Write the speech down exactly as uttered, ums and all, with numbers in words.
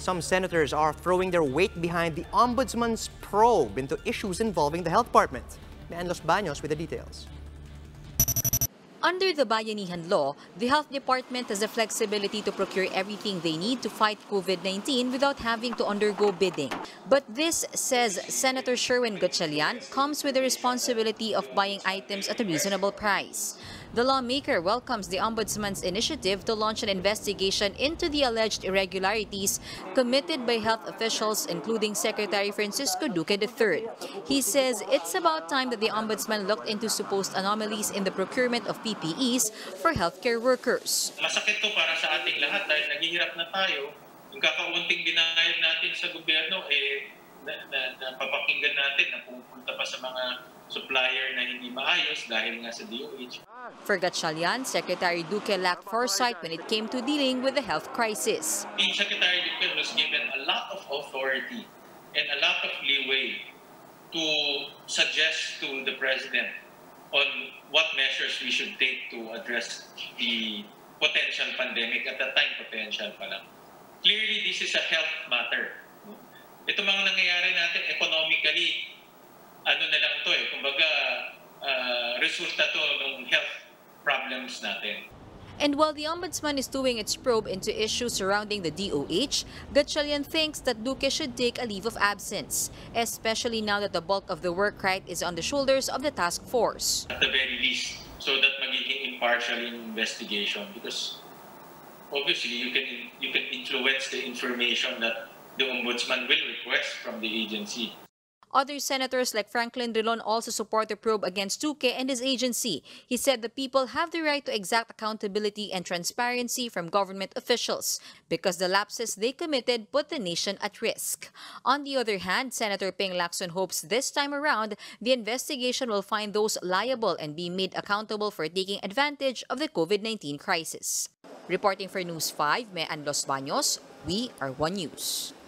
some senators are throwing their weight behind the Ombudsman's probe into issues involving the Health Department. Mean Los Baños with the details. Under the Bayanihan Law, the Health Department has the flexibility to procure everything they need to fight COVID nineteen without having to undergo bidding. But this, says Senator Sherwin Gatchalian, comes with the responsibility of buying items at a reasonable price. The lawmaker welcomes the Ombudsman's initiative to launch an investigation into the alleged irregularities committed by health officials, including Secretary Francisco Duque the third. He says it's about time that the Ombudsman looked into supposed anomalies in the procurement of P P Es for healthcare workers. Masakit to para sa ating lahat dahil naghihirap na tayo. Yung kakaunting binayad natin sa gobyerno, eh, napapakinggan na, na, natin na pupunta pa sa mga supplier na hindi maayos dahil nga sa D O H. For Gatchalian, Secretary Duque lacked foresight when it came to dealing with the health crisis. Secretary Duque was given a lot of authority and a lot of leeway to suggest to the President on what measures we should take to address the potential pandemic. At that time, potential pa lang. Clearly, this is a health matter. Ito mga nangyayari natin economically, ano na lang to eh, kumbaga uh, resulta to ng health problems natin. And while the Ombudsman is doing its probe into issues surrounding the D O H, Gatchalian thinks that Duque should take a leave of absence, especially now that the bulk of the work right is on the shoulders of the task force. At the very least, so that magiging impartial investigation, because obviously you can, you can influence the information that the Ombudsman will request from the agency. Other senators like Franklin Drilon also support the probe against Duque and his agency. He said the people have the right to exact accountability and transparency from government officials because the lapses they committed put the nation at risk. On the other hand, Senator Ping Lacson hopes this time around the investigation will find those liable and be made accountable for taking advantage of the COVID nineteen crisis. Reporting for News five, Mean Los Baños, we are One News.